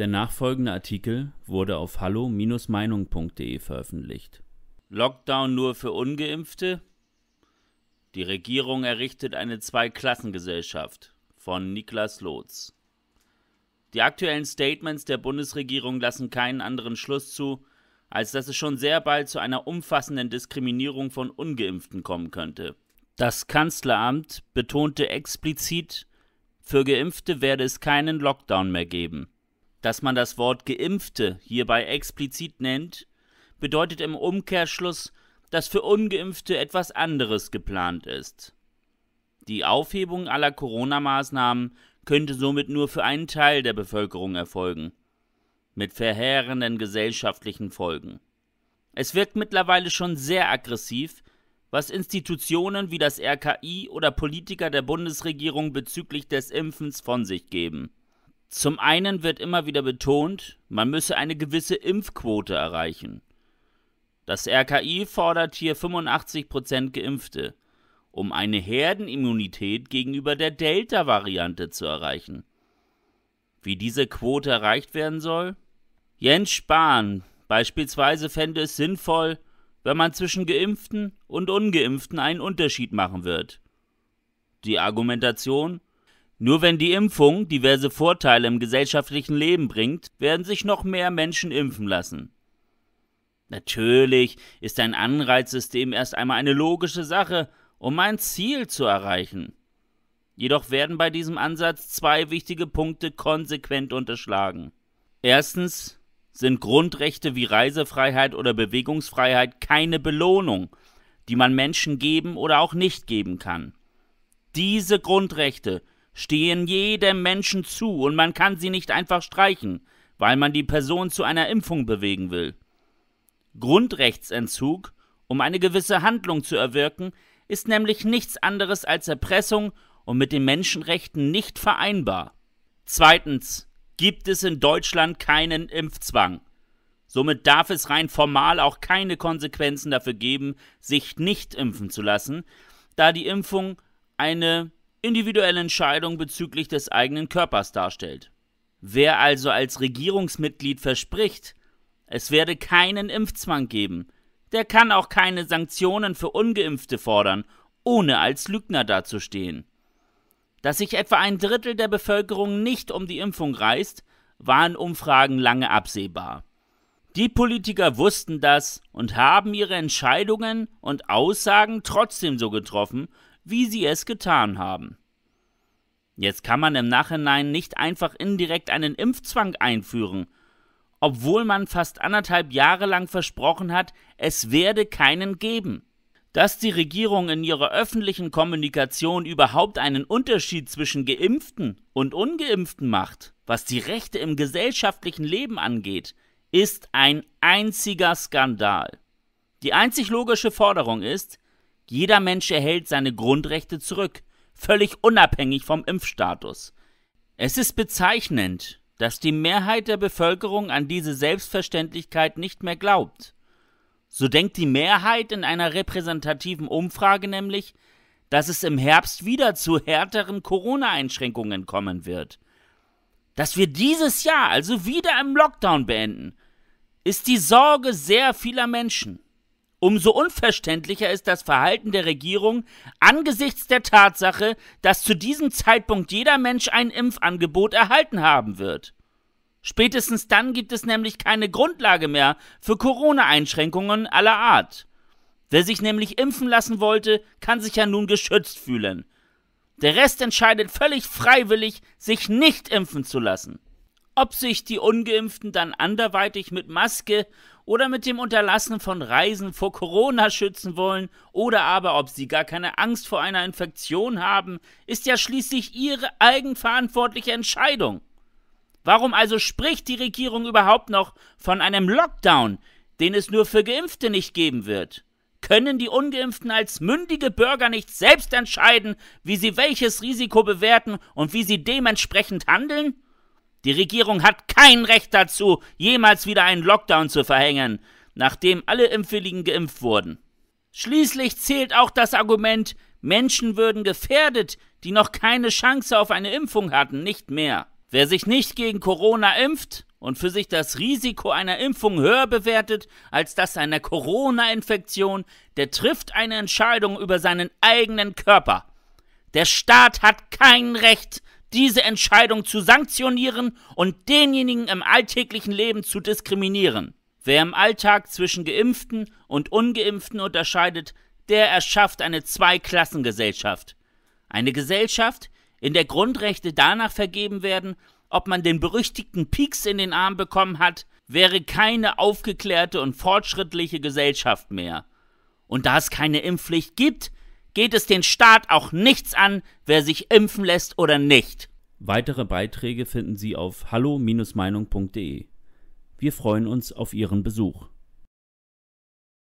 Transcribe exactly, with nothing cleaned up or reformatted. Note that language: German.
Der nachfolgende Artikel wurde auf hallo Bindestrich meinung Punkt de veröffentlicht. Lockdown nur für Ungeimpfte? Die Regierung errichtet eine Zweiklassengesellschaft von Niklas Lotz. Die aktuellen Statements der Bundesregierung lassen keinen anderen Schluss zu, als dass es schon sehr bald zu einer umfassenden Diskriminierung von Ungeimpften kommen könnte. Das Kanzleramt betonte explizit, für Geimpfte werde es keinen Lockdown mehr geben. Dass man das Wort Geimpfte hierbei explizit nennt, bedeutet im Umkehrschluss, dass für Ungeimpfte etwas anderes geplant ist. Die Aufhebung aller Corona-Maßnahmen könnte somit nur für einen Teil der Bevölkerung erfolgen, mit verheerenden gesellschaftlichen Folgen. Es wirkt mittlerweile schon sehr aggressiv, was Institutionen wie das R K I oder Politiker der Bundesregierung bezüglich des Impfens von sich geben. Zum einen wird immer wieder betont, man müsse eine gewisse Impfquote erreichen. Das R K I fordert hier fünfundachtzig Prozent Geimpfte, um eine Herdenimmunität gegenüber der Delta-Variante zu erreichen. Wie diese Quote erreicht werden soll? Jens Spahn beispielsweise fände es sinnvoll, wenn man zwischen Geimpften und Ungeimpften einen Unterschied machen wird. Die Argumentation: Nur wenn die Impfung diverse Vorteile im gesellschaftlichen Leben bringt, werden sich noch mehr Menschen impfen lassen. Natürlich ist ein Anreizsystem erst einmal eine logische Sache, um ein Ziel zu erreichen. Jedoch werden bei diesem Ansatz zwei wichtige Punkte konsequent unterschlagen. Erstens sind Grundrechte wie Reisefreiheit oder Bewegungsfreiheit keine Belohnung, die man Menschen geben oder auch nicht geben kann. Diese Grundrechte stehen jedem Menschen zu und man kann sie nicht einfach streichen, weil man die Person zu einer Impfung bewegen will. Grundrechtsentzug, um eine gewisse Handlung zu erwirken, ist nämlich nichts anderes als Erpressung und mit den Menschenrechten nicht vereinbar. Zweitens gibt es in Deutschland keinen Impfzwang. Somit darf es rein formal auch keine Konsequenzen dafür geben, sich nicht impfen zu lassen, da die Impfung eine individuelle Entscheidung bezüglich des eigenen Körpers darstellt. Wer also als Regierungsmitglied verspricht, es werde keinen Impfzwang geben, der kann auch keine Sanktionen für Ungeimpfte fordern, ohne als Lügner dazustehen. Dass sich etwa ein Drittel der Bevölkerung nicht um die Impfung reißt, war in Umfragen lange absehbar. Die Politiker wussten das und haben ihre Entscheidungen und Aussagen trotzdem so getroffen, wie sie es getan haben. Jetzt kann man im Nachhinein nicht einfach indirekt einen Impfzwang einführen, obwohl man fast anderthalb Jahre lang versprochen hat, es werde keinen geben. Dass die Regierung in ihrer öffentlichen Kommunikation überhaupt einen Unterschied zwischen Geimpften und Ungeimpften macht, was die Rechte im gesellschaftlichen Leben angeht, ist ein einziger Skandal. Die einzig logische Forderung ist: Jeder Mensch erhält seine Grundrechte zurück, völlig unabhängig vom Impfstatus. Es ist bezeichnend, dass die Mehrheit der Bevölkerung an diese Selbstverständlichkeit nicht mehr glaubt. So denkt die Mehrheit in einer repräsentativen Umfrage nämlich, dass es im Herbst wieder zu härteren Corona-Einschränkungen kommen wird. Dass wir dieses Jahr also wieder im Lockdown beenden, ist die Sorge sehr vieler Menschen. Umso unverständlicher ist das Verhalten der Regierung angesichts der Tatsache, dass zu diesem Zeitpunkt jeder Mensch ein Impfangebot erhalten haben wird. Spätestens dann gibt es nämlich keine Grundlage mehr für Corona-Einschränkungen aller Art. Wer sich nämlich impfen lassen wollte, kann sich ja nun geschützt fühlen. Der Rest entscheidet völlig freiwillig, sich nicht impfen zu lassen. Ob sich die Ungeimpften dann anderweitig mit Maske oder mit dem Unterlassen von Reisen vor Corona schützen wollen oder aber ob sie gar keine Angst vor einer Infektion haben, ist ja schließlich ihre eigenverantwortliche Entscheidung. Warum also spricht die Regierung überhaupt noch von einem Lockdown, den es nur für Geimpfte nicht geben wird? Können die Ungeimpften als mündige Bürger nicht selbst entscheiden, wie sie welches Risiko bewerten und wie sie dementsprechend handeln? Die Regierung hat kein Recht dazu, jemals wieder einen Lockdown zu verhängen, nachdem alle Impfwilligen geimpft wurden. Schließlich zählt auch das Argument, Menschen würden gefährdet, die noch keine Chance auf eine Impfung hatten, nicht mehr. Wer sich nicht gegen Corona impft und für sich das Risiko einer Impfung höher bewertet als das einer Corona-Infektion, der trifft eine Entscheidung über seinen eigenen Körper. Der Staat hat kein Recht, diese Entscheidung zu sanktionieren und denjenigen im alltäglichen Leben zu diskriminieren. Wer im Alltag zwischen Geimpften und Ungeimpften unterscheidet, der erschafft eine Zweiklassengesellschaft. Eine Gesellschaft, in der Grundrechte danach vergeben werden, ob man den berüchtigten Pieks in den Arm bekommen hat, wäre keine aufgeklärte und fortschrittliche Gesellschaft mehr. Und da es keine Impfpflicht gibt, geht es den Staat auch nichts an, wer sich impfen lässt oder nicht. Weitere Beiträge finden Sie auf hallo Bindestrich meinung Punkt de. Wir freuen uns auf Ihren Besuch.